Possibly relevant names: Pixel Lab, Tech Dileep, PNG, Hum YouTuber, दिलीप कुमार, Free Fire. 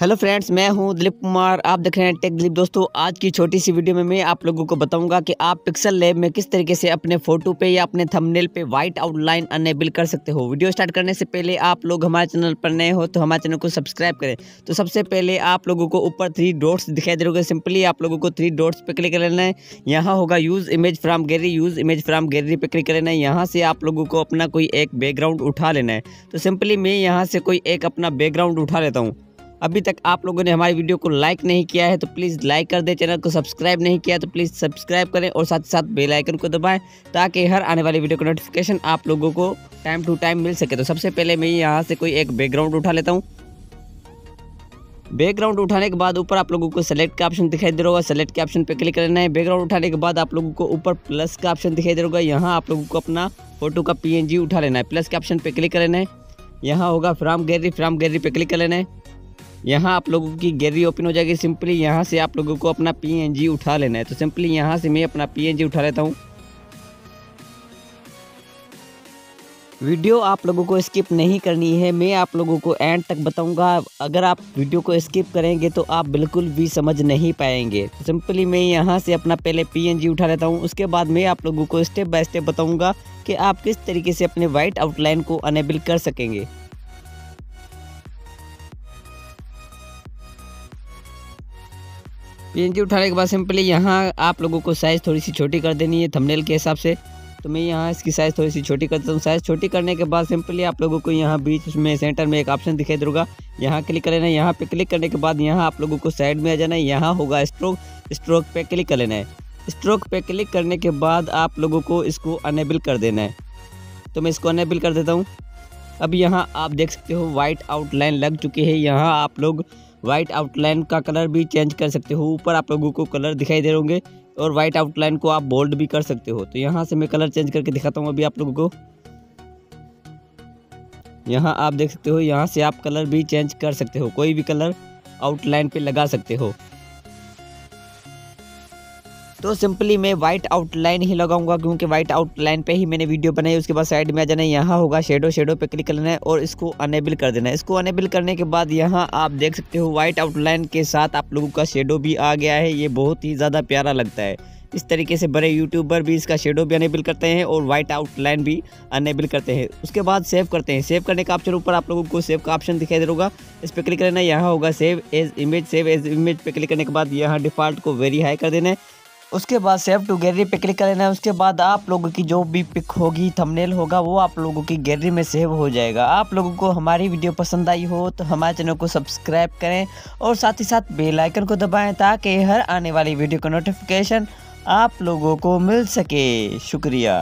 Hello friends, मैं हूं दिलीप कुमार। आप देख रहे हैं टेक दिलीप। दोस्तों, आज की छोटी सी वीडियो में मैं आप लोगों को बताऊंगा कि आप पिक्सल लैब में किस तरीके से अपने फोटो पे या अपने थंबनेल पे व्हाइट आउटलाइन अनेबल कर सकते हो। वीडियो स्टार्ट करने से पहले आप लोग हमारे चैनल पर नए हो तो हमारे चैनल को सब्सक्राइब करें। तो सबसे पहले आप लोगों को ऊपर 3 डॉट्स दिखाई दे रहे होंगे। सिंपली आप लोगों को 3 डॉट्स पे क्लिक करना है। यहाँ होगा use image from gallery. Use image from gallery पे क्लिक करना है। यहाँ से आप लोगों को अपना कोई एक बैकग्राउंड उठा लेना है। तो सिंपली मैं यहाँ से कोई एक अपना बैकग्राउंड उठा लेता हूँ। अभी तक आप लोगों ने हमारी वीडियो को लाइक नहीं किया है तो प्लीज़ लाइक कर दें। चैनल को सब्सक्राइब नहीं किया है तो प्लीज़ सब्सक्राइब करें और साथ ही साथ बेल आइकन को दबाएं ताकि हर आने वाली वीडियो का नोटिफिकेशन आप लोगों को टाइम टू टाइम मिल सके। तो सबसे पहले मैं यहाँ से कोई एक बैकग्राउंड उठा लेता हूँ। बैकग्राउंड उठाने के बाद ऊपर आप लोगों को सेलेक्ट का ऑप्शन दिखाई दे रहा होगा। सेलेक्ट के ऑप्शन पर क्लिक करना है। बैकग्राउंड उठाने के बाद आप लोगों को ऊपर प्लस का ऑप्शन दिखाई दे रहा होगा। यहाँ आप लोगों को अपना फोटो का PNG उठा लेना है। प्लस के ऑप्शन पर क्लिक करना है। यहाँ होगा फ्राम गैलरी। फ्राम गैलरी पर क्लिक कर लेना है। यहाँ आप लोगों की गैलरी ओपन हो जाएगी। सिंपली यहाँ से आप लोगों को अपना PNG उठा लेना है। तो सिंपली यहाँ से मैं अपना PNG उठा लेता हूँ। वीडियो आप लोगों को स्किप नहीं करनी है, मैं आप लोगों को एंड तक बताऊँगा। अगर आप वीडियो को स्किप करेंगे तो आप बिल्कुल भी समझ नहीं पाएंगे। तो सिंपली मैं यहाँ से अपना पहले PNG उठा लेता हूँ। उसके बाद मैं आप लोगों को स्टेप बाय स्टेप बताऊँगा कि आप किस तरीके से अपने व्हाइट आउटलाइन को अनेबल कर सकेंगे। PNG उठाने के बाद सिंपली यहाँ आप लोगों को साइज़ थोड़ी सी छोटी कर देनी है थंबनेल के हिसाब से। तो मैं यहाँ इसकी साइज़ थोड़ी सी छोटी कर देता हूँ। साइज़ छोटी करने के बाद सिंपली आप लोगों को यहाँ बीच में सेंटर में एक ऑप्शन दिखाई देगा, यहाँ क्लिक कर लेना है। यहाँ पे क्लिक करने के बाद यहाँ आप लोगों को साइड में आ जाना है। यहाँ होगा स्ट्रोक। स्ट्रोक पे क्लिक कर लेना है। स्ट्रोक पे क्लिक करने के बाद आप लोगों को इसको अनेबल कर देना है। तो मैं इसको अनेबल कर देता हूँ। अब यहाँ आप देख सकते हो वाइट आउटलाइन लग चुकी है। यहाँ आप लोग वाइट आउटलाइन का कलर भी चेंज कर सकते हो। ऊपर आप लोगों को कलर दिखाई दे रहे होंगे और वाइट आउटलाइन को आप बोल्ड भी कर सकते हो। तो यहाँ से मैं कलर चेंज करके दिखाता हूँ अभी आप लोगों को। यहाँ आप देख सकते हो, यहाँ से आप कलर भी चेंज कर सकते हो। कोई भी कलर आउटलाइन पे लगा सकते हो। तो सिंपली मैं वाइट आउटलाइन ही लगाऊंगा क्योंकि वाइट आउटलाइन पे ही मैंने वीडियो बनाई। उसके बाद साइड में आ जाना है। यहाँ होगा शेडो। शेडो पे क्लिक करना है और इसको अनेबल कर देना है। इसको अनेबल करने के बाद यहाँ आप देख सकते हो वाइट आउटलाइन के साथ आप लोगों का शेडो भी आ गया है। ये बहुत ही ज़्यादा प्यारा लगता है। इस तरीके से बड़े यूट्यूबर भी इसका शेडो भी अनेबल करते हैं और वाइट आउटलाइन भी अनेबल करते हैं। उसके बाद सेव करते हैं। सेव करने का ऑप्शन ऊपर आप लोगों को सेव का ऑप्शन दिखाई दे रहा होगा, इस पर क्लिक करना है। यहाँ होगा save as image. Save as image पे क्लिक करने के बाद यहाँ डिफ़ॉल्ट को वेरी हाई कर देना है। उसके बाद सेव टू गैलरी पे क्लिक कर लेना है। उसके बाद आप लोगों की जो भी पिक होगी, थंबनेल होगा, वो आप लोगों की गैलरी में सेव हो जाएगा। आप लोगों को हमारी वीडियो पसंद आई हो तो हमारे चैनल को सब्सक्राइब करें और साथ ही साथ बेल आइकन को दबाएं ताकि हर आने वाली वीडियो का नोटिफिकेशन आप लोगों को मिल सके। शुक्रिया।